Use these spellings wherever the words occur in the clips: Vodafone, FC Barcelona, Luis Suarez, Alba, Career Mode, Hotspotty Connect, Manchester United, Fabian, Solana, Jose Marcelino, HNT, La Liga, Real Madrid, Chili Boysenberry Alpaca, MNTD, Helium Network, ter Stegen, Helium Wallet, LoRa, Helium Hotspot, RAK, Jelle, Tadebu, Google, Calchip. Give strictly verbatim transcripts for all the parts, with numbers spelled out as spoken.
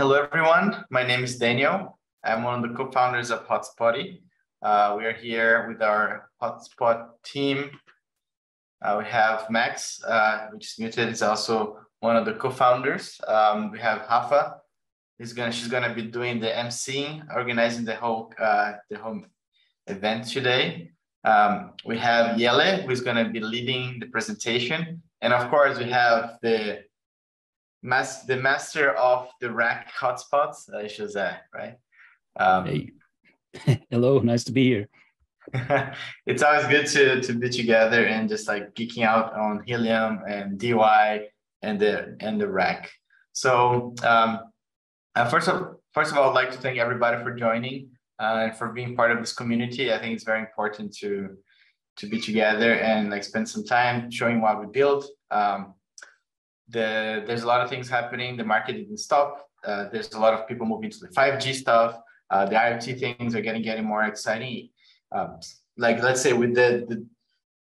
Hello, everyone. My name is Daniel. I'm one of the co-founders of Hotspotty. Uh, we are here with our Hotspot team. Uh, we have Max, uh, which is muted, is also one of the co-founders. Um, we have Rafa. He's gonna, she's gonna be doing the emceeing, organizing the whole uh, the whole event today. Um, we have Jelle, who's gonna be leading the presentation, and of course, we have the Mas the master of the R A K hotspots, uh, Jose, right? Um, hey. Hello, nice to be here. It's always good to, to be together and just like geeking out on Helium and D Y and the and the R A K. So um, uh, first of first of all, I'd like to thank everybody for joining uh, and for being part of this community. I think it's very important to to be together and like spend some time showing what we build. Um, The, there's a lot of things happening. The market didn't stop. Uh, there's a lot of people moving to the five G stuff. Uh, the IoT things are getting getting more exciting. Um, like let's say with the, the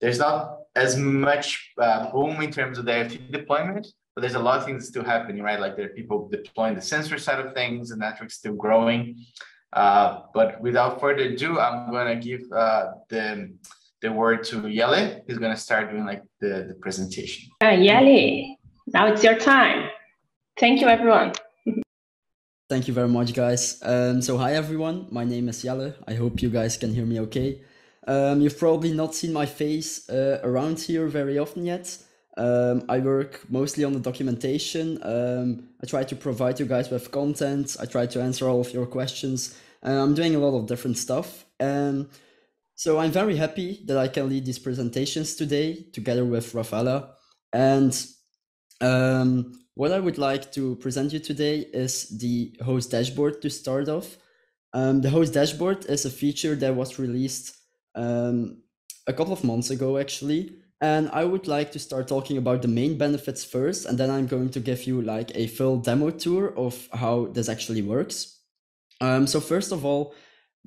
there's not as much uh, boom in terms of the IoT deployment, but there's a lot of things still happening, right? Like there are people deploying the sensor side of things, and network's still growing. Uh, but without further ado, I'm gonna give uh, the the word to Jelle, who's gonna start doing like the the presentation. Uh, Jelle. Now it's your time. Thank you, everyone. Thank you very much, guys. Um, so hi, everyone. My name is Jelle. I hope you guys can hear me okay. Um, you've probably not seen my face uh, around here very often yet. Um, I work mostly on the documentation. Um, I try to provide you guys with content. I try to answer all of your questions. And I'm doing a lot of different stuff. Um, so I'm very happy that I can lead these presentations today together with Rafaela. And Um, what I would like to present you today is the host dashboard to start off. Um, the host dashboard is a feature that was released um, a couple of months ago, actually. And I would like to start talking about the main benefits first, and then I'm going to give you like a full demo tour of how this actually works. Um, so first of all,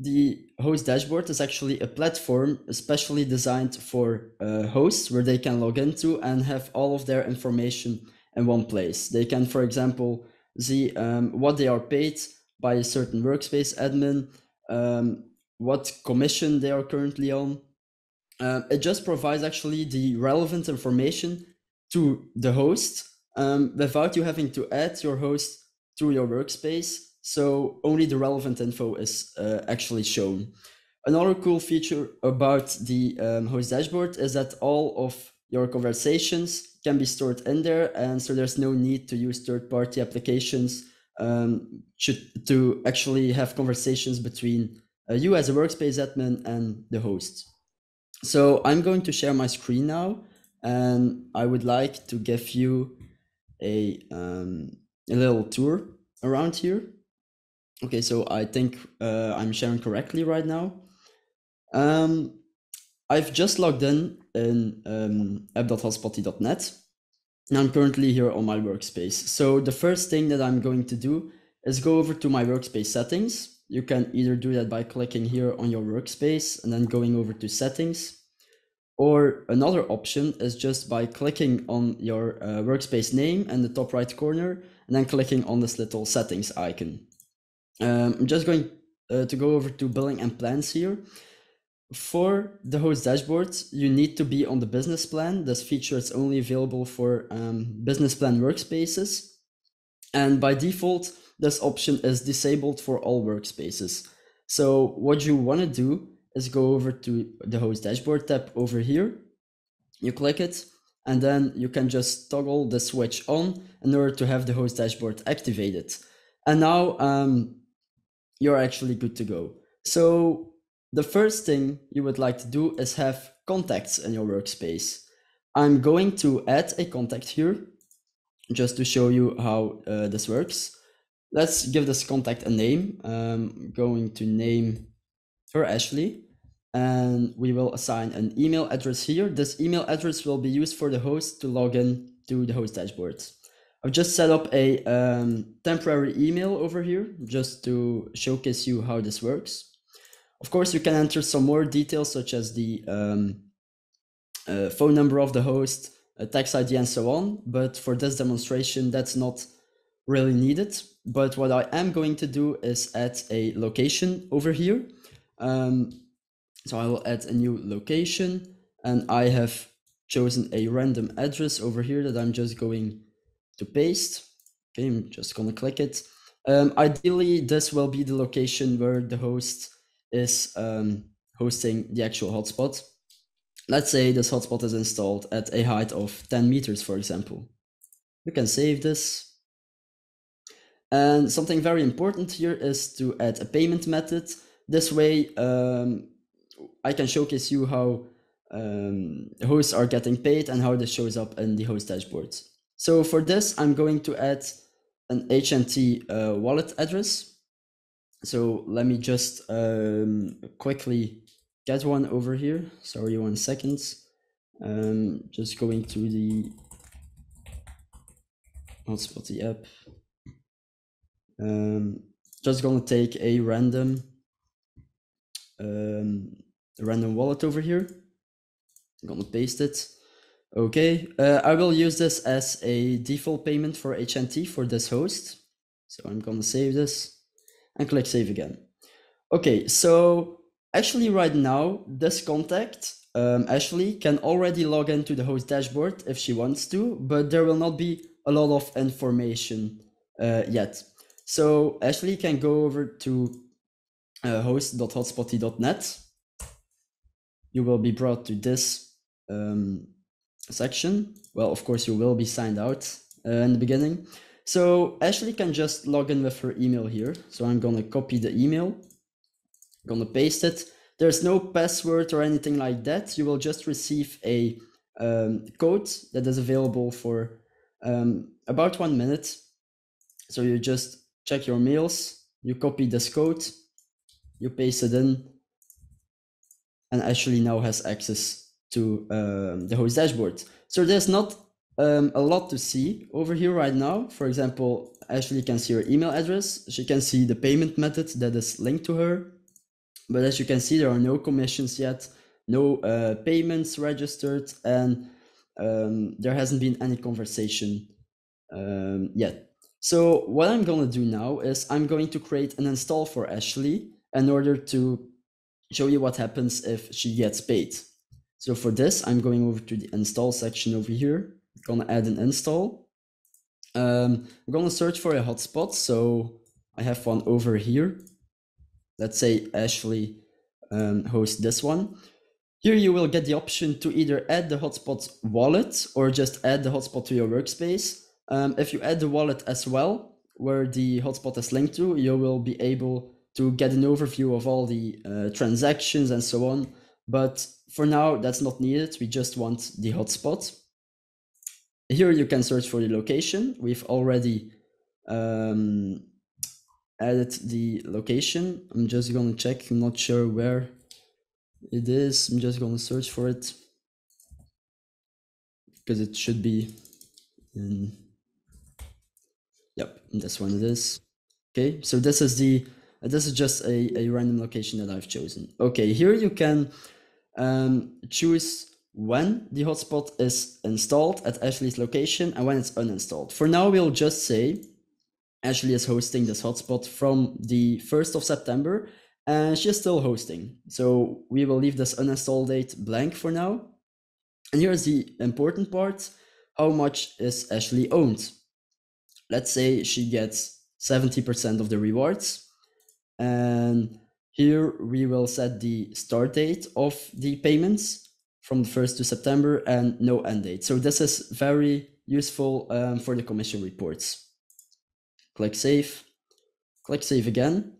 the host dashboard is actually a platform especially designed for uh, hosts where they can log into and have all of their information in one place. They can, for example, see um, what they are paid by a certain workspace admin, um, what commission they are currently on. Uh, it just provides actually the relevant information to the host um, without you having to add your host to your workspace. So only the relevant info is uh, actually shown. Another cool feature about the um, host dashboard is that all of your conversations can be stored in there. And so there's no need to use third-party applications um, should, to actually have conversations between uh, you as a workspace admin and the host. So I'm going to share my screen now, and I would like to give you a, um, a little tour around here. Okay, so I think uh, I'm sharing correctly right now. Um, I've just logged in in um, app dot hotspotty dot net, and I'm currently here on my workspace. So the first thing that I'm going to do is go over to my workspace settings. You can either do that by clicking here on your workspace and then going over to settings, or another option is just by clicking on your uh, workspace name in the top right corner and then clicking on this little settings icon. Um, I'm just going uh, to go over to billing and plans here. For the host dashboard, you need to be on the business plan. This feature is only available for um, business plan workspaces. And by default, this option is disabled for all workspaces. So what you want to do is go over to the host dashboard tab over here. You click it, and then you can just toggle the switch on in order to have the host dashboard activated. And now um, you're actually good to go. So the first thing you would like to do is have contacts in your workspace. I'm going to add a contact here just to show you how uh, this works. Let's give this contact a name. Um, I'm going to name her Ashley, and we will assign an email address here. This email address will be used for the host to log in to the host dashboard. I've just set up a um, temporary email over here just to showcase you how this works. Of course, you can enter some more details such as the um, uh, phone number of the host, a tax I D, and so on. But for this demonstration, that's not really needed. but what I am going to do is add a location over here. Um, so I will add a new location, and I have chosen a random address over here that I'm just going to paste. Okay, I'm just gonna click it. Um, ideally, this will be the location where the host is um, hosting the actual hotspot. Let's say this hotspot is installed at a height of ten meters, for example. You can save this. And something very important here is to add a payment method. This way, um, I can showcase you how um, hosts are getting paid and how this shows up in the host dashboard. So for this, I'm going to add an H N T uh, wallet address. So let me just um, quickly get one over here. Sorry, one second. Um, just going to the Hotspotty app. Um, just gonna take a random, um, random wallet over here. I'm gonna paste it. Okay, uh, I will use this as a default payment for H N T for this host. So I'm gonna save this and click save again. Okay, so actually right now, this contact, um, Ashley, can already log into the host dashboard if she wants to, but there will not be a lot of information uh, yet. So Ashley can go over to uh, host dot hotspotty dot net. You will be brought to this um, section. Well, of course, you will be signed out uh, in the beginning. So Ashley can just log in with her email here. So I'm going to copy the email. I'm going to paste it. There's no password or anything like that. You will just receive a um, code that is available for um, about one minute. So you just check your mails, you copy this code, you paste it in, and Ashley now has access to um, the host dashboard. So there's not um, a lot to see over here right now. For example, Ashley can see her email address, she can see the payment method that is linked to her, but as you can see, there are no commissions yet, no uh, payments registered, and um, there hasn't been any conversation um, yet. So what I'm going to do now is I'm going to create an install for Ashley in order to show you what happens if she gets paid. So for this, I'm going over to the install section over here. I'm going to add an install. Um, I'm going to search for a hotspot. So I have one over here. Let's say Ashley um, hosts this one. Here you will get the option to either add the hotspot wallet or just add the hotspot to your workspace. Um, if you add the wallet as well, where the hotspot is linked to, you will be able to get an overview of all the uh, transactions and so on. But for now, that's not needed. We just want the hotspot. Here you can search for the location. We've already um, added the location. I'm just going to check. I'm not sure where it is. I'm just going to search for it because it should be in... Yep, this one it is. Okay, so this is the this is just a, a random location that I've chosen. Okay, here you can um, choose when the hotspot is installed at Ashley's location and when it's uninstalled. For now, we'll just say Ashley is hosting this hotspot from the first of September and she's still hosting. So we will leave this uninstall date blank for now. And here's the important part. How much is Ashley owned? Let's say she gets seventy percent of the rewards. And here we will set the start date of the payments from the first to September and no end date. So this is very useful um, for the commission reports. Click save, click save again.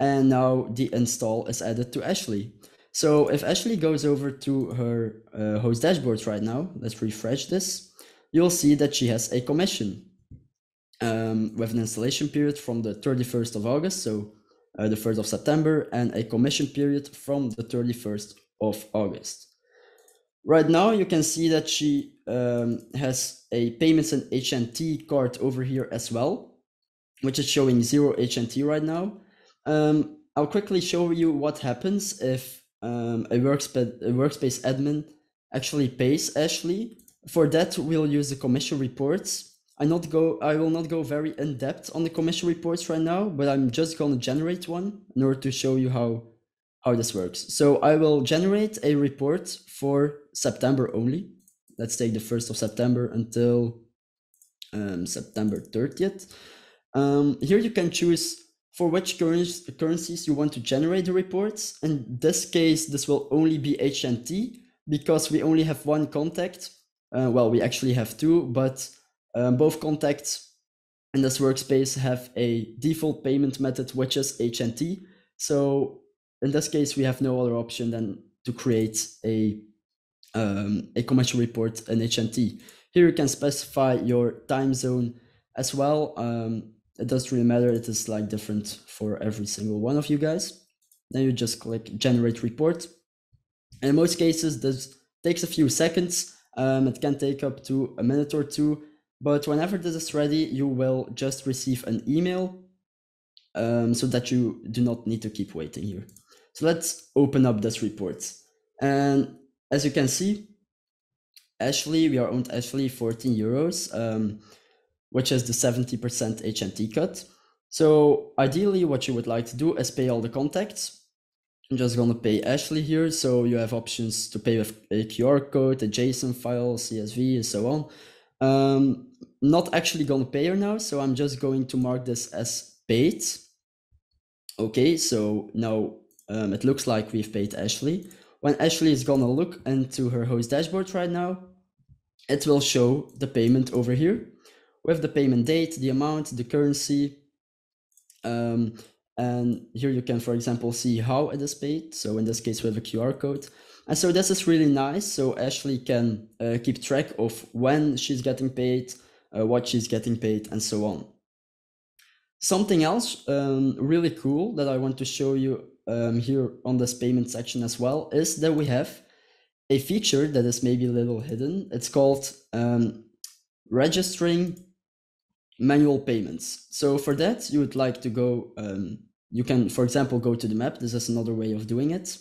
And now the install is added to Ashley. So if Ashley goes over to her uh, host dashboard right now, let's refresh this. You'll see that she has a commission. Um, with an installation period from the thirty-first of August, so uh, the first of September, and a commission period from the thirty-first of August. Right now, you can see that she um, has a payments and H N T card over here as well, which is showing zero H N T right now. Um, I'll quickly show you what happens if um, a, workspa a workspace admin actually pays Ashley. For that, we'll use the commission reports. I not go. I will not go very in depth on the commission reports right now, but I'm just gonna generate one in order to show you how how this works. So I will generate a report for September only. Let's take the first of September until um, September thirtieth. Um, here you can choose for which currencies you want to generate the reports. In this case, this will only be H N T because we only have one contact. Uh, well, we actually have two, but Um, both contacts in this workspace have a default payment method, which is H N T. So in this case, we have no other option than to create a, um, a commercial report in H N T. Here you can specify your time zone as well. Um, it doesn't really matter. It is like different for every single one of you guys. Then you just click generate report. And in most cases, this takes a few seconds. Um, it can take up to a minute or two. But whenever this is ready, you will just receive an email um, so that you do not need to keep waiting here. So let's open up this report. And as you can see, Ashley, we are owned Ashley fourteen euros, um, which is the seventy percent H N T cut. So ideally what you would like to do is pay all the contacts. I'm just gonna pay Ashley here. So you have options to pay with a Q R code, a JSON file, C S V, and so on. Um, not actually gonna pay her now, so I'm just going to mark this as paid. Okay, so now um, it looks like we've paid Ashley. When Ashley is gonna look into her host dashboard right now, it will show the payment over here with the payment date, the amount, the currency. Um, and here you can, for example, see how it is paid. So in this case, with a Q R code. And so this is really nice. So Ashley can uh, keep track of when she's getting paid, uh, what she's getting paid, and so on. Something else um, really cool that I want to show you um, here on this payment section as well is that we have a feature that is maybe a little hidden. It's called um, registering manual payments. So for that, you would like to go, um, you can, for example, go to the map. This is another way of doing it.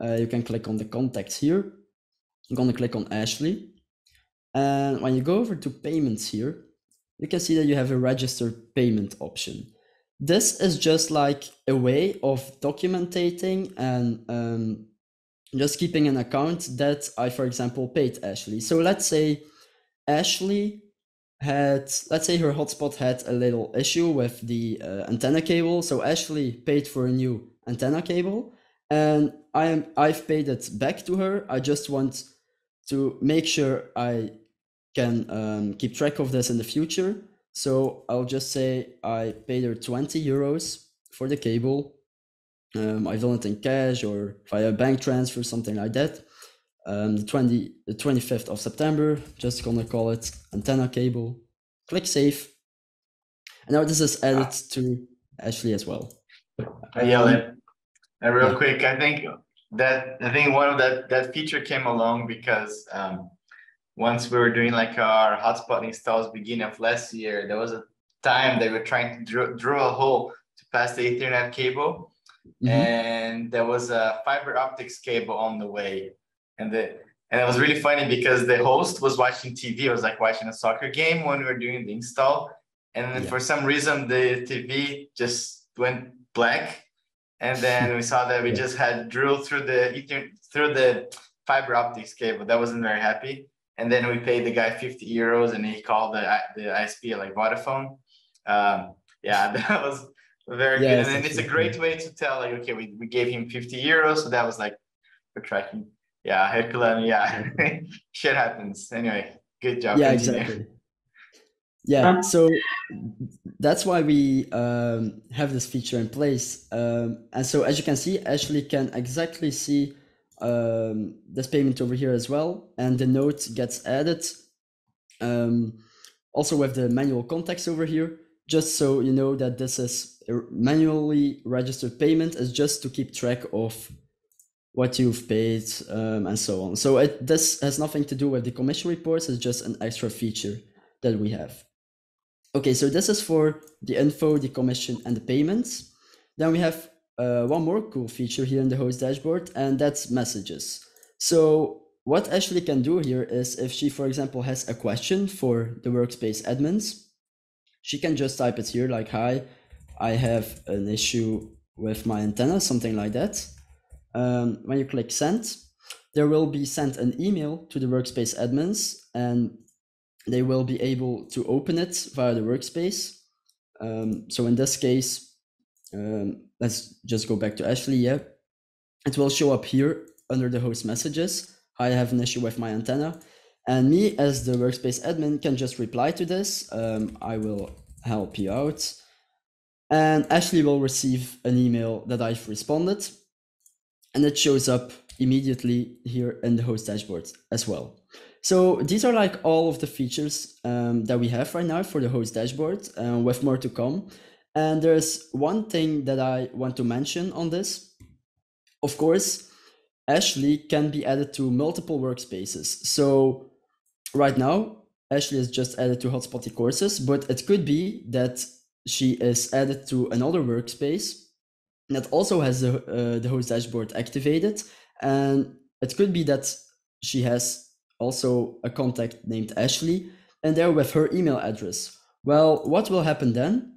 Uh, you can click on the contacts here. I'm going to click on Ashley. And when you go over to payments here, you can see that you have a registered payment option. This is just like a way of documenting and um, just keeping an account that I, for example, paid Ashley. So let's say Ashley had, let's say her hotspot had a little issue with the uh, antenna cable. So Ashley paid for a new antenna cable. And I am, I've paid it back to her. I just want to make sure I can um, keep track of this in the future. So I'll just say I paid her twenty euros for the cable. Um, I've done it in cash or via bank transfer, something like that. Um, the, twentieth, the twenty-fifth of September, just gonna call it antenna cable. Click save. And now this is added to Ashley as well. I yell it. And real quick, I think that I think one of that that feature came along because um, once we were doing like our hotspot installs beginning of last year, there was a time they were trying to drill, drill a hole to pass the Ethernet cable, mm-hmm. and there was a fiber optics cable on the way, and the and it was really funny because the host was watching T V. I was like watching a soccer game when we were doing the install, and then yeah. for some reason the T V just went black. And then we saw that we just had drilled through the through the fiber optics cable. That wasn't very happy. And then we paid the guy fifty euros, and he called the the I S P like Vodafone. Um, yeah, that was very yeah, good. And then it's a great way to tell like, okay, we, we gave him fifty euros, so that was like for tracking. Yeah, Herculean. Yeah, shit happens. Anyway, good job. Yeah, engineer. Exactly. Yeah, so that's why we um, have this feature in place. Um, and so as you can see, Ashley can exactly see um, this payment over here as well. And the note gets added. Um, also with the manual contacts over here, just so you know that this is a manually registered payment is just to keep track of what you've paid um, and so on. So it, this has nothing to do with the commission reports. It's just an extra feature that we have. Okay, so this is for the info, the commission, and the payments. Then we have uh, one more cool feature here in the host dashboard, and that's messages. So what Ashley can do here is if she, for example, has a question for the workspace admins, she can just type it here like, hi, I have an issue with my antenna, something like that. Um, when you click send, there will be sent an email to the workspace admins and they will be able to open it via the workspace. Um, so in this case, um, let's just go back to Ashley. Yeah, it will show up here under the host messages. I have an issue with my antenna, and me as the workspace admin can just reply to this. Um, I will help you out, and Ashley will receive an email that I've responded, and it shows up immediately here in the host dashboard as well. So these are like all of the features um, that we have right now for the host dashboard, uh, with more to come. And there's one thing that I want to mention on this. Of course, Ashley can be added to multiple workspaces. So right now, Ashley is just added to Hotspotty courses, but it could be that she is added to another workspace that also has the, uh, the host dashboard activated. And it could be that she has also a contact named Ashley, and there with her email address. Well, what will happen then?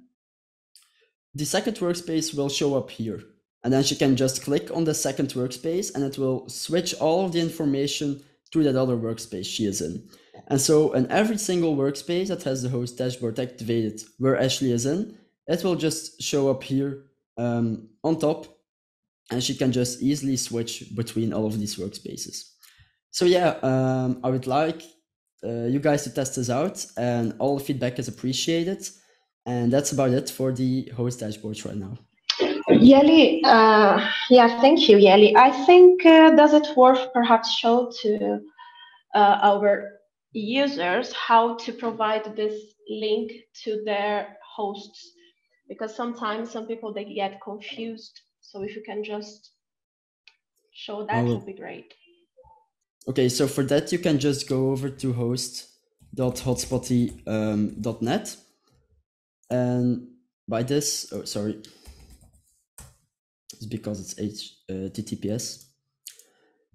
The second workspace will show up here, and then she can just click on the second workspace and it will switch all the information to that other workspace she is in. And so in every single workspace that has the host dashboard activated where Ashley is in, it will just show up here um, on top, and she can just easily switch between all of these workspaces. So yeah, um, I would like uh, you guys to test this out, and all feedback is appreciated. And that's about it for the host dashboards right now. Jelle, uh, yeah, thank you, Jelle. I think, uh, does it worth perhaps show to uh, our users how to provide this link to their hosts? Because sometimes some people, they get confused. So if you can just show that, it would be great. Okay, so for that, you can just go over to host dot hotspotty dot net. And by this, oh, sorry, it's because it's H T T P S.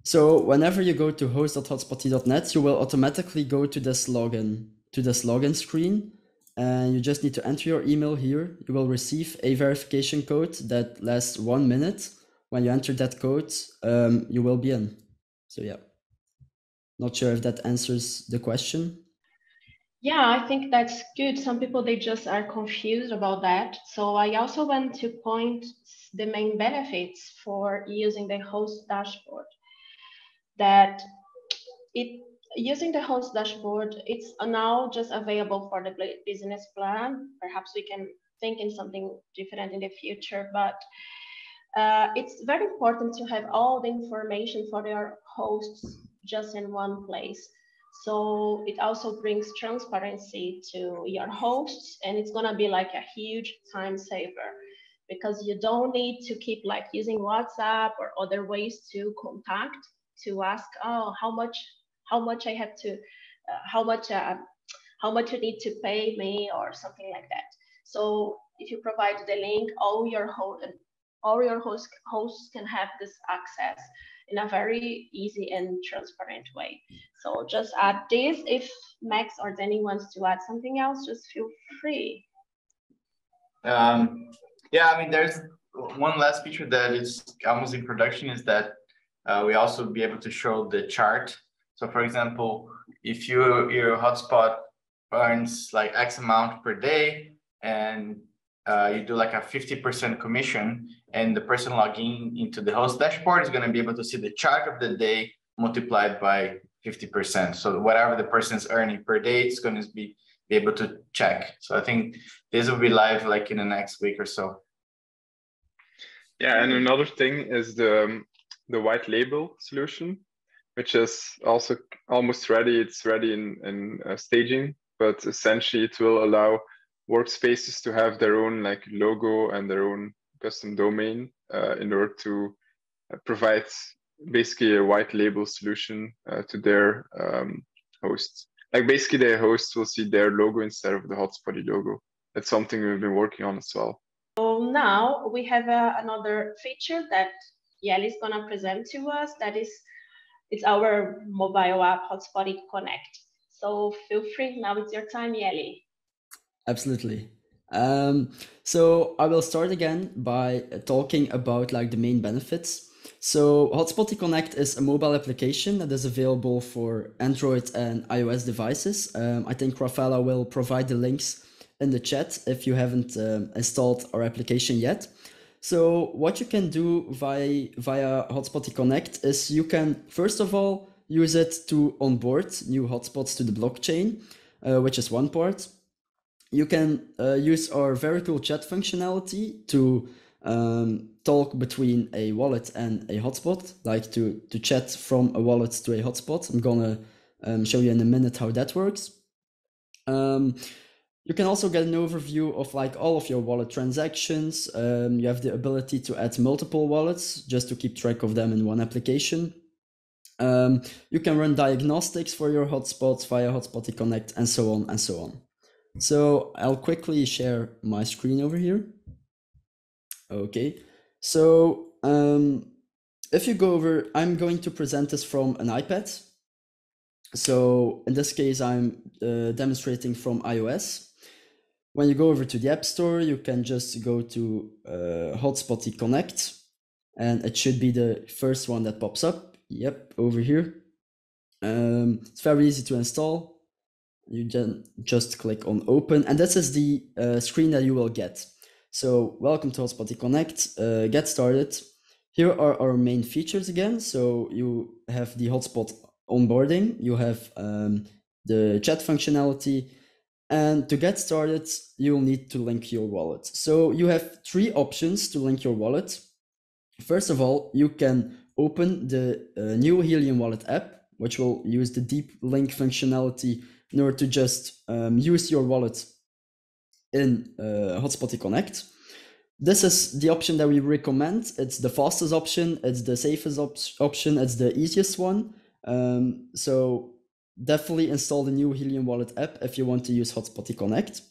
So whenever you go to host dot hotspotty dot net, you will automatically go to this login, to this login screen. And you just need to enter your email here. You will receive a verification code that lasts one minute. When you enter that code, um, you will be in. So yeah. Not sure if that answers the question. Yeah, I think that's good. Some people, they just are confused about that. So I also want to point the main benefits for using the host dashboard. That it using the host dashboard, it's now just available for the business plan. Perhaps we can think in something different in the future, but uh, it's very important to have all the information for their hosts just in one place. So it also brings transparency to your hosts, and it's gonna be like a huge time saver, because you don't need to keep like using WhatsApp or other ways to contact, to ask, oh, how much, how much I have to, uh, how much, uh, how much you need to pay me or something like that. So if you provide the link, all your host, all your host, hosts can have this access in a very easy and transparent way. So just add this. If Max or Danny wants to add something else, just feel free. Um, yeah, I mean, there's one last feature that is almost in production, is that uh, we also be able to show the chart. So for example, if you, your hotspot earns like X amount per day, and Uh, you do like a fifty percent commission, and the person logging into the host dashboard is going to be able to see the chart of the day multiplied by fifty percent. So whatever the person's earning per day, it's going to be, be able to check. So I think this will be live like in the next week or so. Yeah, and another thing is the, the white label solution, which is also almost ready. It's ready in, in uh, staging, but essentially it will allow workspaces to have their own like logo and their own custom domain uh, in order to provide basically a white label solution uh, to their um, hosts. Like basically their hosts will see their logo instead of the Hotspotty logo. That's something we've been working on as well. So now we have uh, another feature that Jelle is gonna present to us, that is It's our mobile app, Hotspotty Connect. So feel free, now it's your time, Jelle. Absolutely. Um, so I will start again by talking about like the main benefits. So Hotspotty Connect is a mobile application that is available for Android and iOS devices. Um, I think Rafaela will provide the links in the chat if you haven't um, installed our application yet. So what you can do via, via Hotspotty Connect is you can, first of all, use it to onboard new hotspots to the blockchain, uh, which is one part. You can uh, use our very cool chat functionality to um, talk between a wallet and a hotspot, like to, to chat from a wallet to a hotspot. I'm gonna um, show you in a minute how that works. Um, You can also get an overview of like all of your wallet transactions. Um, you have the ability to add multiple wallets just to keep track of them in one application. Um, you can run diagnostics for your hotspots via Hotspotty Connect and so on and so on. So I'll quickly share my screen over here. Okay, so um, if you go over, I'm going to present this from an iPad. So in this case, I'm uh, demonstrating from iOS. When you go over to the App Store, you can just go to uh, Hotspotty Connect, and it should be the first one that pops up. Yep, over here. Um, it's very easy to install. You then just click on Open, and this is the uh, screen that you will get. So welcome to Hotspotty Connect. Uh, get started. Here are our main features again. So you have the hotspot onboarding. You have um, the chat functionality. And to get started, you'll need to link your wallet. So you have three options to link your wallet. First of all, you can open the uh, new Helium Wallet app, which will use the deep link functionality in order to just um, use your wallet in uh, Hotspotty Connect. This is the option that we recommend. It's the fastest option. It's the safest op option. It's the easiest one. Um, so definitely install the new Helium Wallet app if you want to use Hotspotty Connect.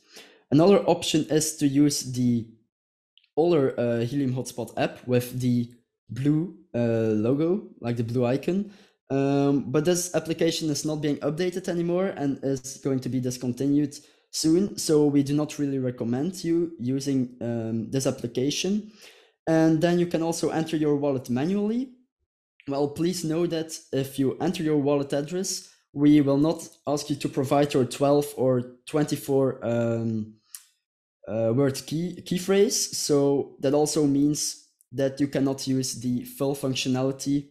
Another option is to use the older uh, Helium Hotspot app with the blue uh, logo, like the blue icon. Um, but this application is not being updated anymore and is going to be discontinued soon. So we do not really recommend you using um, this application. And then you can also enter your wallet manually. Well, please know that if you enter your wallet address, we will not ask you to provide your twelve or twenty-four um, uh, word key, key phrase. So that also means that you cannot use the full functionality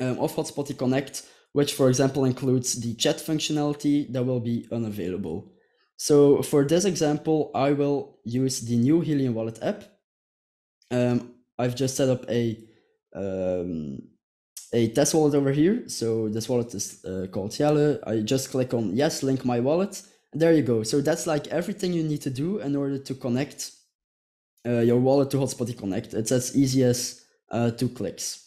um, of Hotspotty Connect, which, for example, includes the chat functionality that will be unavailable. So for this example, I will use the new Helium Wallet app. Um, I've just set up a um, a test wallet over here. So this wallet is uh, called Jelle. I just click on yes, link my wallet. There you go. So that's like everything you need to do in order to connect uh, your wallet to Hotspotty Connect. It's as easy as uh, two clicks.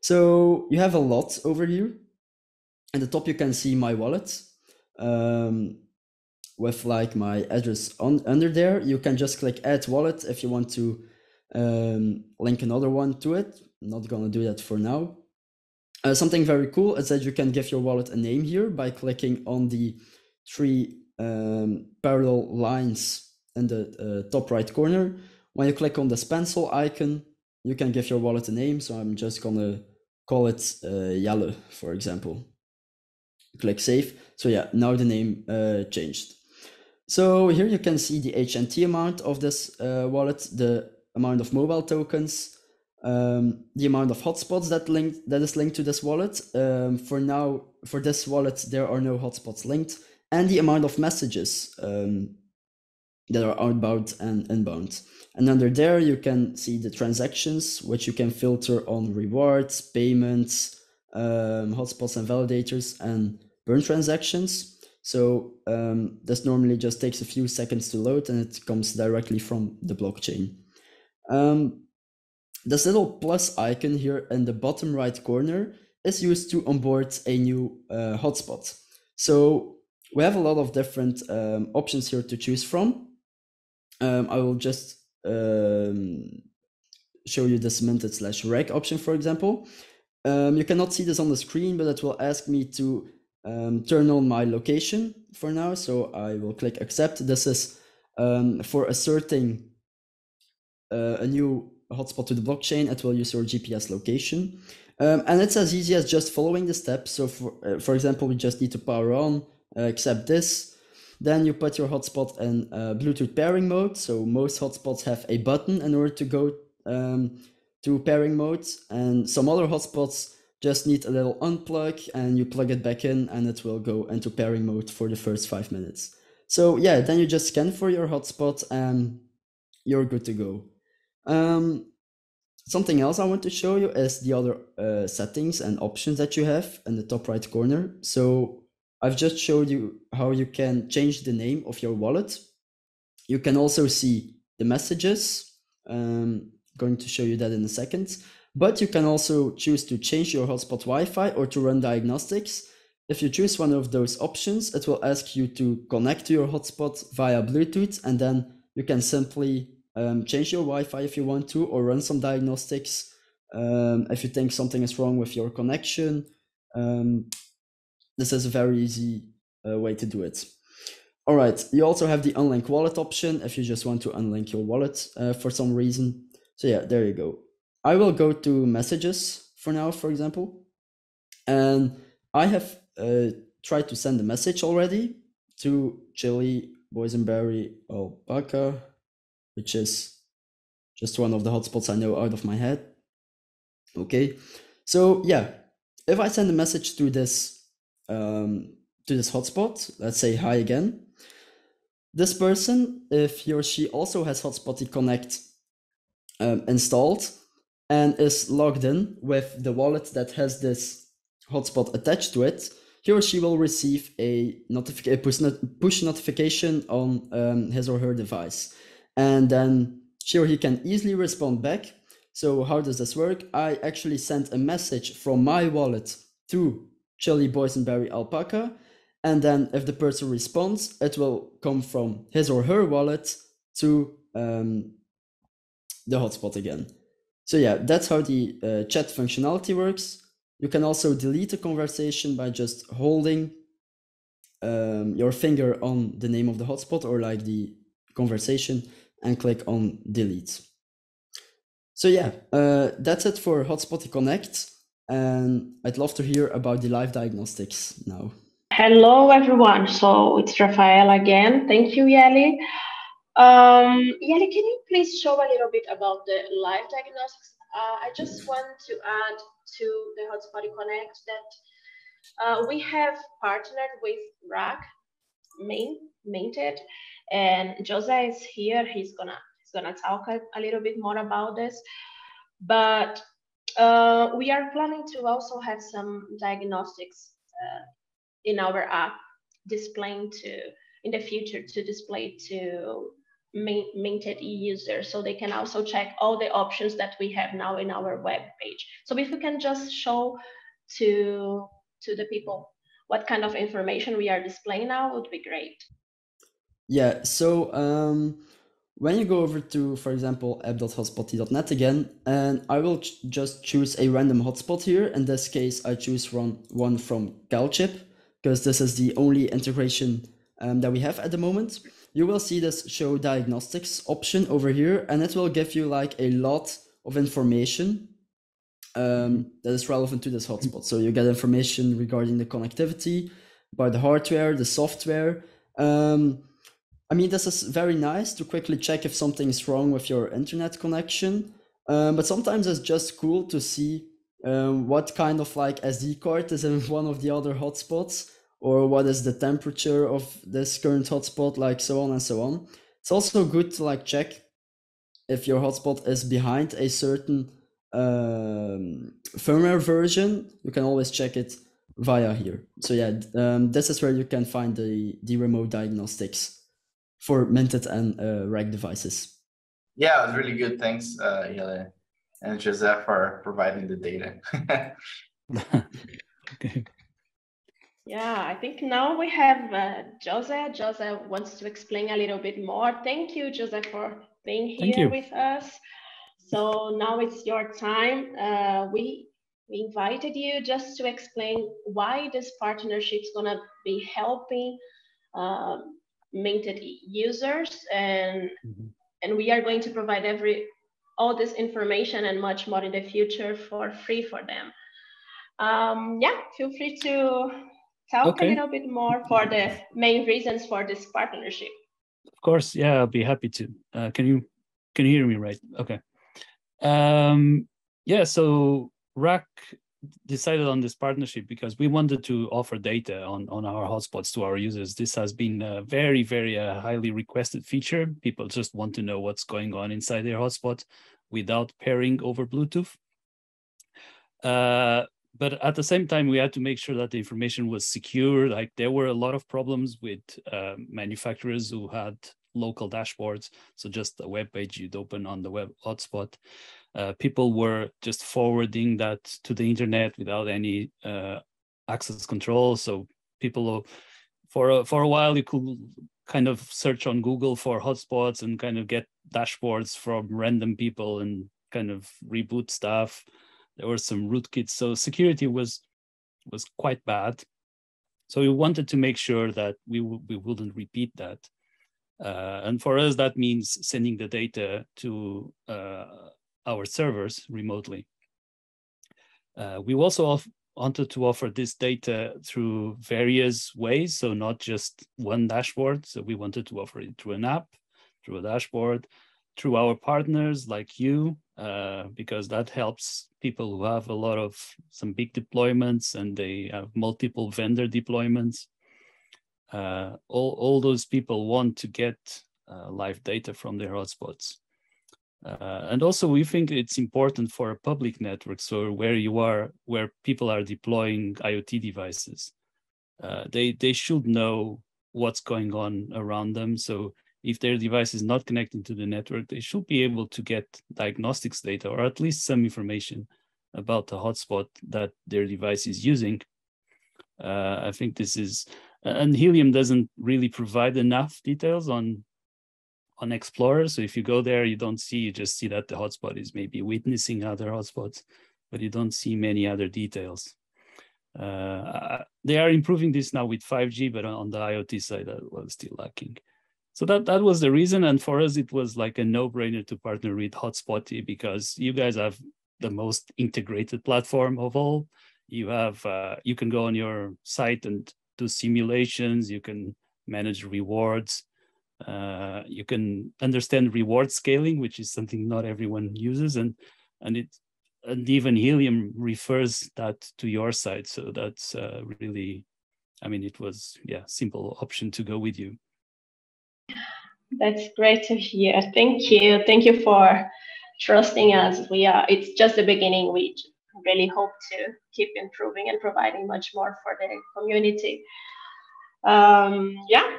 So you have a lot over here. At the top, you can see my wallet um, with like my address on under there. You can just click add wallet if you want to um, link another one to it. I'm not gonna do that for now. Uh, something very cool is that you can give your wallet a name here by clicking on the three um, parallel lines in the uh, top right corner. When you click on this pencil icon, you can give your wallet a name. So I'm just gonna call it uh, Jelle, for example. Click save. So yeah, now the name uh, changed. So here you can see the H N T amount of this uh, wallet, the amount of mobile tokens, Um, the amount of hotspots that linked that is linked to this wallet. Um, for now, for this wallet, there are no hotspots linked, and the amount of messages um, that are outbound and inbound. And under there, you can see the transactions, which you can filter on rewards, payments, um, hotspots and validators, and burn transactions. So um, this normally just takes a few seconds to load, and it comes directly from the blockchain. Um, This little plus icon here in the bottom right corner is used to onboard a new uh, hotspot. So we have a lot of different um, options here to choose from. Um, I will just um, show you this minted slash R A K option, for example. Um, you cannot see this on the screen, but that will ask me to um, turn on my location for now. So I will click accept. This is um, for asserting uh, a new hotspot to the blockchain. It will use your G P S location. Um, and it's as easy as just following the steps. So for, uh, for example, we just need to power on, uh, accept this. Then you put your hotspot in uh, Bluetooth pairing mode. So most hotspots have a button in order to go um, to pairing mode. And some other hotspots just need a little unplug and you plug it back in and it will go into pairing mode for the first five minutes. So yeah, then you just scan for your hotspot and you're good to go. Um, something else I want to show you is the other uh, settings and options that you have in the top right corner. So I've just showed you how you can change the name of your wallet. You can also see the messages. Um, going to show you that in a second, but you can also choose to change your hotspot Wi-Fi or to run diagnostics. If you choose one of those options, it will ask you to connect to your hotspot via Bluetooth, and then you can simply um, change your Wi-Fi if you want to, or run some diagnostics um, if you think something is wrong with your connection. Um, This is a very easy uh, way to do it. All right, you also have the unlink wallet option if you just want to unlink your wallet uh, for some reason. So yeah, there you go. I will go to messages for now, for example. And I have uh, tried to send a message already to Chili Boysenberry Alpaca, which is just one of the hotspots I know out of my head. Okay, so yeah, if I send a message to this um to this hotspot, let's say hi again, this person, if he or she also has Hotspotty Connect um, installed and is logged in with the wallet that has this hotspot attached to it, he or she will receive a notification, push, not push notification on um, his or her device, and then she or he can easily respond back. So how does this work? I actually sent a message from my wallet to Chili Boysenberry Alpaca, and then if the person responds, it will come from his or her wallet to um, the hotspot again. So yeah, that's how the uh, chat functionality works. You can also delete a conversation by just holding um, your finger on the name of the hotspot or like the conversation and click on delete. So yeah, uh, that's it for Hotspotty Connect. And I'd love to hear about the live diagnostics now. Hello, everyone. So it's Rafael again. Thank you, Jelle. Um, Jelle, can you please show a little bit about the live diagnostics? Uh, I just want to add to the Hotspotty Connect that uh, we have partnered with R A K, main, minted, and Jose is here. He's gonna, he's gonna talk a, a little bit more about this, but Uh, we are planning to also have some diagnostics uh, in our app displaying to in the future to display to M N T D users, so they can also check all the options that we have now in our web page. So if we can just show to to the people what kind of information we are displaying now, would be great. Yeah. So. Um... When you go over to, for example, app dot hotspotty dot net again, and I will ch just choose a random hotspot here. In this case, I choose one, one from Calchip, because this is the only integration um, that we have at the moment. You will see this show diagnostics option over here, and it will give you like a lot of information um, that is relevant to this hotspot. So you get information regarding the connectivity, about the hardware, the software. Um, I mean, this is very nice to quickly check if something is wrong with your internet connection, um, but sometimes it's just cool to see um, what kind of like S D card is in one of the other hotspots, or what is the temperature of this current hotspot, like so on and so on. It's also good to like check if your hotspot is behind a certain um, firmware version. You can always check it via here. So yeah, um, this is where you can find the, the remote diagnostics for minted and uh, R A K devices. Yeah, it was really good. Thanks, uh, Jelle and Jose, for providing the data. Okay. Yeah, I think now we have uh, Jose. Jose wants to explain a little bit more. Thank you, Jose, for being here with us. So now it's your time. Uh, we We invited you just to explain why this partnership is going to be helping uh, M N T D users, and mm-hmm. and we are going to provide every all this information and much more in the future for free for them. Um, yeah, feel free to talk okay. a little bit more for the main reasons for this partnership. Of course, yeah, I'll be happy to. Uh, can you can you hear me right? Okay. Um, yeah, so R A K decided on this partnership because we wanted to offer data on, on our hotspots to our users. This has been a very, very uh, highly requested feature. People just want to know what's going on inside their hotspot without pairing over Bluetooth. Uh, but at the same time, we had to make sure that the information was secure. Like, there were a lot of problems with uh, manufacturers who had local dashboards. So just a web page you'd open on the web hotspot. Uh, people were just forwarding that to the internet without any uh, access control. So people, for a, for a while, you could kind of search on Google for hotspots and kind of get dashboards from random people and kind of reboot stuff. There were some rootkits. So security was was quite bad. So we wanted to make sure that we, we wouldn't repeat that. Uh, and for us, that means sending the data to uh, our servers remotely. Uh, we also wanted to offer this data through various ways, so not just one dashboard. So we wanted to offer it through an app, through a dashboard, through our partners like you, uh, because that helps people who have a lot of some big deployments and they have multiple vendor deployments. Uh, all, all those people want to get uh, live data from their hotspots. Uh, and also, we think it's important for a public network, so where you are, where people are deploying IoT devices, uh, they they should know what's going on around them. So if their device is not connected to the network, they should be able to get diagnostics data or at least some information about the hotspot that their device is using. Uh, I think this is, and Helium doesn't really provide enough details on. on Explorer. So if you go there, you don't see, you just see that the hotspot is maybe witnessing other hotspots, but you don't see many other details. Uh, they are improving this now with five G, but on the IoT side, that was still lacking. So that, that was the reason. And for us, it was like a no-brainer to partner with Hotspotty because you guys have the most integrated platform of all. You have, uh, you can go on your site and do simulations. You can manage rewards. Uh, you can understand reward scaling, which is something not everyone uses, and and it and even Helium refers that to your side. So that's uh, really, I mean, it was yeah, simple option to go with you. That's great to hear. Thank you, thank you for trusting us. We are. It's just the beginning. We really hope to keep improving and providing much more for the community. Um, yeah.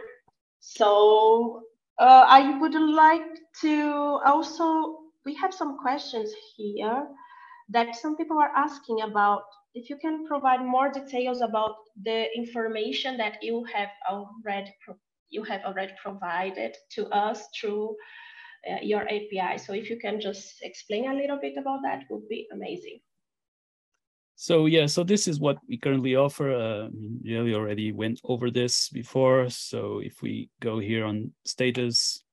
So uh, I would like to also, we have some questions here that some people are asking about if you can provide more details about the information that you have already, you have already provided to us through uh, your A P I. So if you can just explain a little bit about that, would be amazing. So yeah, so this is what we currently offer. Uh, Jelle already went over this before. So if we go here on status,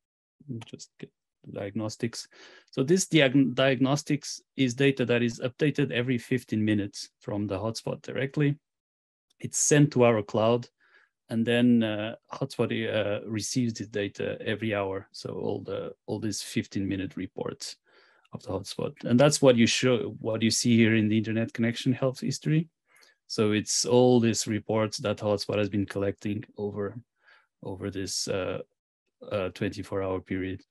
just get diagnostics. So this diag diagnostics is data that is updated every fifteen minutes from the hotspot directly. It's sent to our cloud, and then uh, Hotspotty uh, receives the data every hour. So all the all these fifteen minute reports of the hotspot, and that's what you show, what you see here in the internet connection health history. So it's all these reports that hotspot has been collecting over, over this uh, uh, twenty-four hour period.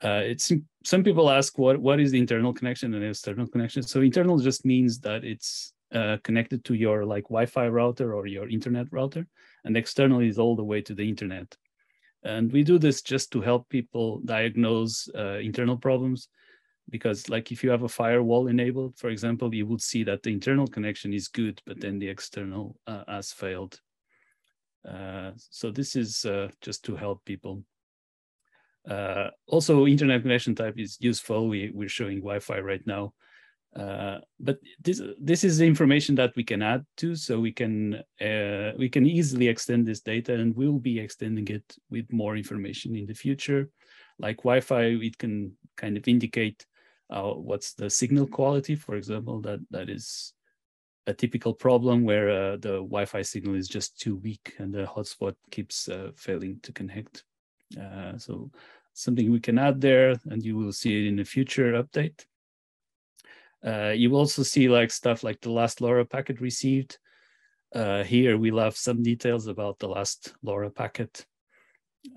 Uh, it's some people ask what what is the internal connection and external connection. So internal just means that it's uh, connected to your like Wi-Fi router or your internet router, and external is all the way to the internet. And we do this just to help people diagnose uh, internal problems. Because like if you have a firewall enabled, for example, you would see that the internal connection is good, but then the external uh, has failed. Uh, so this is uh, just to help people. Uh, also, internet connection type is useful. We, we're showing Wi-Fi right now. Uh, but this this is the information that we can add to, so we can uh, we can easily extend this data, and we'll be extending it with more information in the future. Like Wi-Fi, it can kind of indicate uh, what's the signal quality, for example. That that is a typical problem where uh, the Wi-Fi signal is just too weak and the hotspot keeps uh, failing to connect. Uh, so something we can add there, and you will see it in a future update. Uh, you also see like stuff like the last LoRa packet received. Uh, here we'll have some details about the last LoRa packet.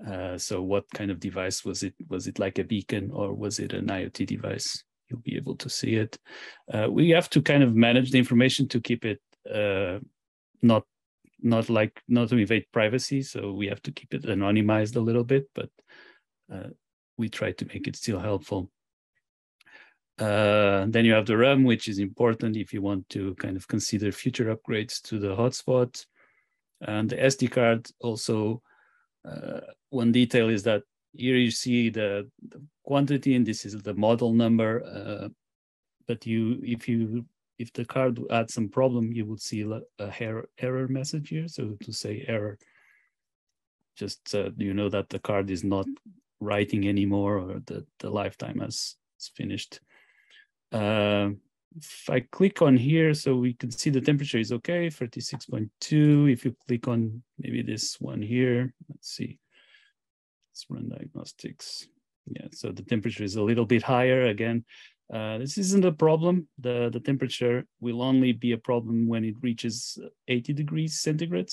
Uh, so what kind of device was it? Was it like a beacon, or was it an IoT device? You'll be able to see it. Uh, we have to kind of manage the information to keep it uh, not not like not to invade privacy. So we have to keep it anonymized a little bit, but uh, we try to make it still helpful. Uh, then you have the RAM, which is important if you want to kind of consider future upgrades to the hotspot. And the S D card also, uh, one detail is that here you see the, the quantity, and this is the model number. Uh, but you, if you, if the card had some problem, you would see a error, error message here. So to say error, just uh, you know that the card is not writing anymore, or that the lifetime has is finished. Uh, if I click on here, so we can see the temperature is okay, thirty-six point two. If you click on maybe this one here, let's see, let's run diagnostics. Yeah, so the temperature is a little bit higher again. Uh, this isn't a problem. The, the temperature will only be a problem when it reaches eighty degrees centigrade.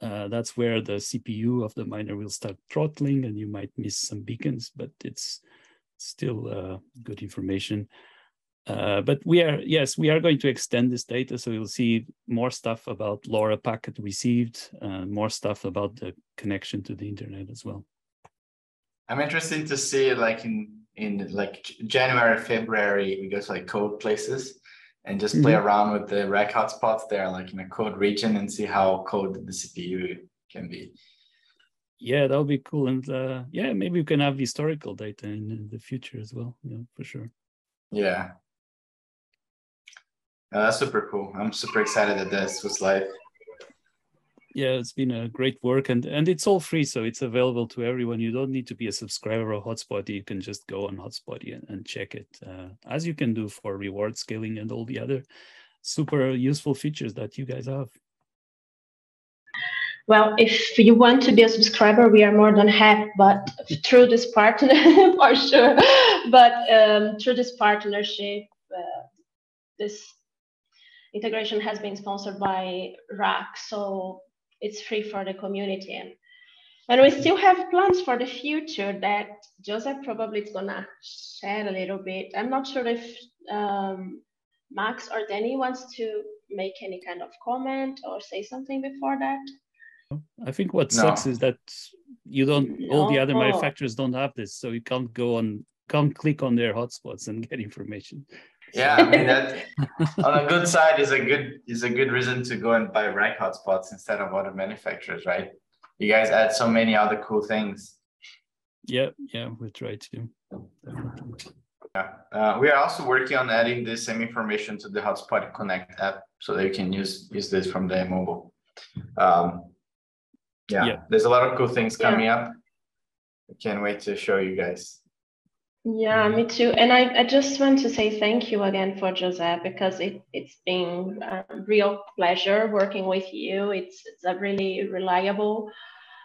Uh, that's where the C P U of the miner will start throttling, and you might miss some beacons, but it's still uh, good information. Uh, but we are, yes, we are going to extend this data. So you'll see more stuff about LoRa packet received, uh, more stuff about the connection to the internet as well. I'm interested to see like in, in like January, February, we go to like cold places and just play mm-hmm. around with the rack hotspots there, like in a cold region, and see how cold the C P U can be. Yeah, that would be cool. And uh, yeah, maybe we can have historical data in, in the future as well, yeah, for sure. Yeah. Uh, that's super cool. I'm super excited that this was live. Yeah, it's been a great work, and, and it's all free. So it's available to everyone. You don't need to be a subscriber of Hotspotty. You can just go on Hotspotty and, and check it, uh, as you can do for reward scaling and all the other super useful features that you guys have. Well, if you want to be a subscriber, we are more than happy, but through this partnership, for sure, but um, through this partnership, uh, this integration has been sponsored by R A K, so it's free for the community. And, and we still have plans for the future that Joseph probably is going to share a little bit. I'm not sure if um, Max or Danny wants to make any kind of comment or say something before that. I think what no. sucks is that you don't. No. All the other manufacturers don't have this, so you can't go on, can't click on their hotspots and get information. Yeah, I mean that. On the good side is a good is a good reason to go and buy rack hotspots instead of other manufacturers, right? You guys add so many other cool things. Yeah, yeah, we try to. Yeah, uh, we are also working on adding this same information to the Hotspot Connect app, so that you can use use this from the mobile. Um, Yeah. yeah, there's a lot of cool things coming yeah. up. I can't wait to show you guys. Yeah, me too. And I, I just want to say thank you again for Jose, because it, it's been a real pleasure working with you. It's, it's a really reliable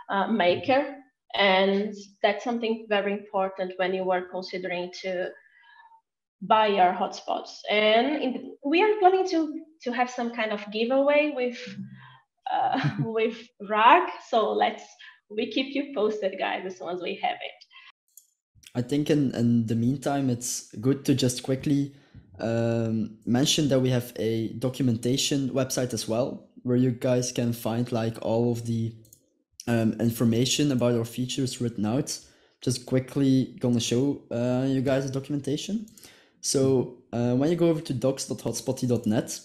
uh, maker. And that's something very important when you were considering to buy your hotspots. And in, we are planning to, to have some kind of giveaway with Uh, with R A K, so let's we keep you posted, guys, as soon as we have it. I think in, in the meantime, it's good to just quickly um, mention that we have a documentation website as well, where you guys can find like all of the um, information about our features written out. Just quickly gonna show uh, you guys the documentation. So uh, when you go over to docs dot hotspotty dot net,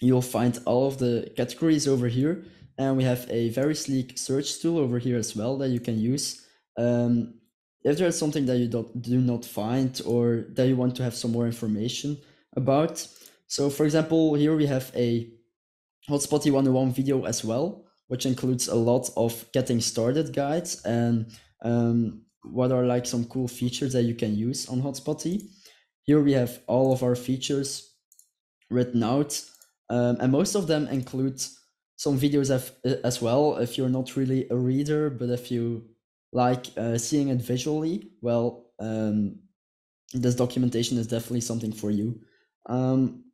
you'll find all of the categories over here, and we have a very sleek search tool over here as well that you can use. Um, if there's something that you don't do not find or that you want to have some more information about. So for example, here we have a Hotspotty one oh one video as well, which includes a lot of getting started guides and um, what are like some cool features that you can use on Hotspotty. Here we have all of our features written out, um, and most of them include some videos as well. If you're not really a reader, but if you like uh, seeing it visually, well, um, this documentation is definitely something for you. Um,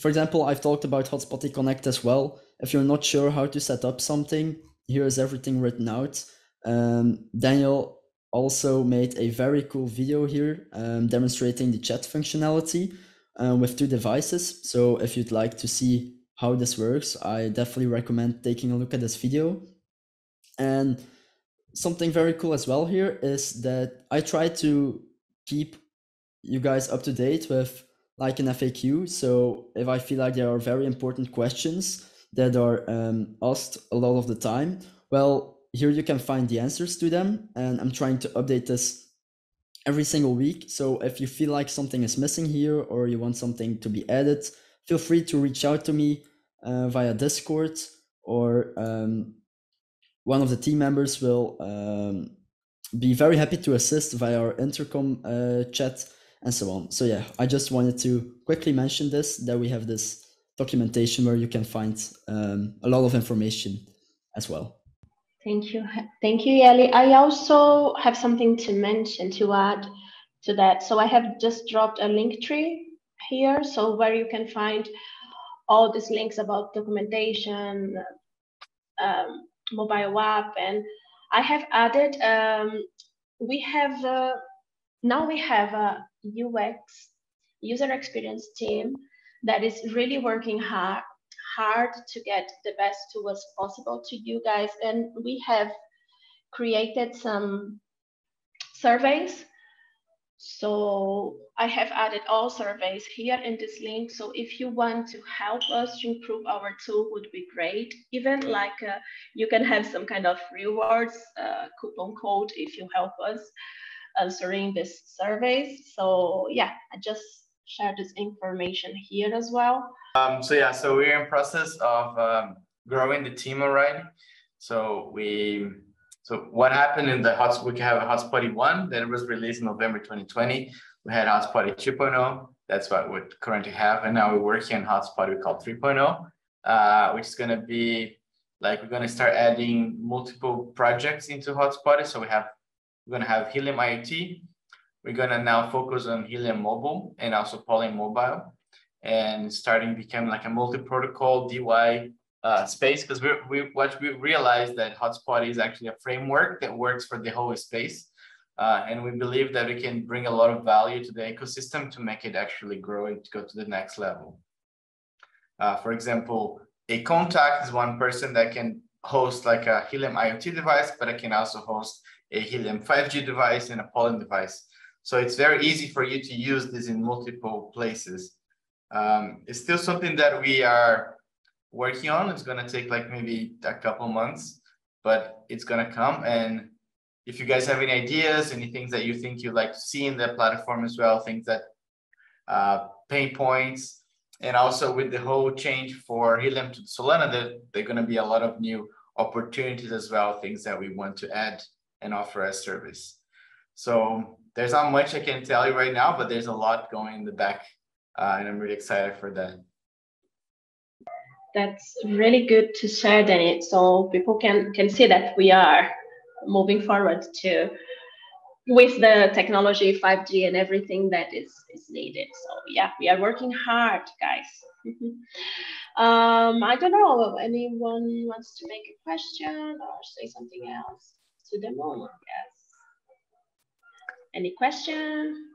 for example, I've talked about Hotspotty Connect as well. If you're not sure how to set up something, here is everything written out. Um, Daniel also made a very cool video here um, demonstrating the chat functionality uh, with two devices. So if you'd like to see how this works, I definitely recommend taking a look at this video. And something very cool as well here is that I try to keep you guys up to date with like an F A Q. So if I feel like there are very important questions that are um, asked a lot of the time, well, here you can find the answers to them. And I'm trying to update this every single week. So if you feel like something is missing here or you want something to be added, feel free to reach out to me uh, via Discord, or um, one of the team members will um, be very happy to assist via our intercom uh, chat and so on. So yeah, I just wanted to quickly mention this, that we have this documentation where you can find um, a lot of information as well. Thank you. Thank you, Jelle. I also have something to mention, to add to that. So I have just dropped a link tree here, so where you can find all these links about documentation, um, mobile app, and I have added, um, we have, uh, now we have a U X, user experience team, that is really working hard, hard to get the best tools possible to you guys. And we have created some surveys. So I have added all surveys here in this link. So if you want to help us to improve our tool, would be great. Even like uh, you can have some kind of rewards uh, coupon code if you help us answering these surveys. So yeah, I just share this information here as well. Um, so yeah, so we're in process of um, growing the team already. So we, so what happened in the hot, we have a Hotspotty one that was released in November twenty twenty. We had Hotspotty two point oh. That's what we currently have, and now we're working on Hotspotty we call three point oh, uh, which is going to be like we're going to start adding multiple projects into Hotspotty. So we have we're going to have Helium I O T. We're gonna now focus on Helium Mobile and also Polly Mobile, and starting become like a multi-protocol D Y uh, space, because we we what we realized that Hotspotty is actually a framework that works for the whole space, uh, and we believe that we can bring a lot of value to the ecosystem to make it actually grow and to go to the next level. Uh, for example, a contact is one person that can host like a Helium I O T device, but it can also host a Helium five G device and a Polly device. So it's very easy for you to use this in multiple places. Um, it's still something that we are working on. It's gonna take like maybe a couple months, but it's gonna come. And if you guys have any ideas, any things that you think you'd like to see in the platform as well, things that uh, pain points, and also with the whole change for Helium to Solana, there, there are gonna be a lot of new opportunities as well, things that we want to add and offer as service. So there's not much I can tell you right now, but there's a lot going in the back, uh, and I'm really excited for that. That's really good to share, Danny, so people can, can see that we are moving forward to with the technology, five G and everything that is, is needed. So yeah, we are working hard, guys. um, I don't know if anyone wants to make a question or say something else to the moment, yes. Any question?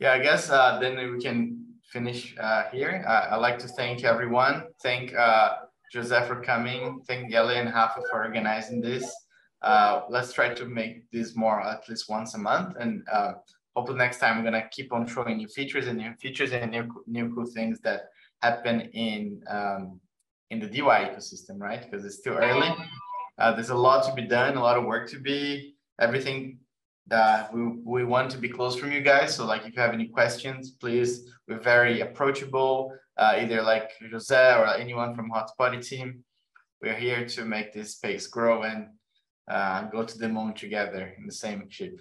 Yeah, I guess uh, then we can finish uh, here. Uh, I'd like to thank everyone. Thank uh, Jose for coming. Thank Jelle and Rafa for organizing this. Uh, let's try to make this more at least once a month. And uh, hopefully next time we're gonna keep on showing new features and new features and new, new cool things that happen in, um, in the D Y ecosystem, right? Because it's still early. Uh, there's a lot to be done, a lot of work to be everything that we, we want to be close from you guys. So like, if you have any questions, please, we're very approachable, uh, either like Jose or anyone from Hotspotty team. We're here to make this space grow and uh, go to the moon together in the same ship.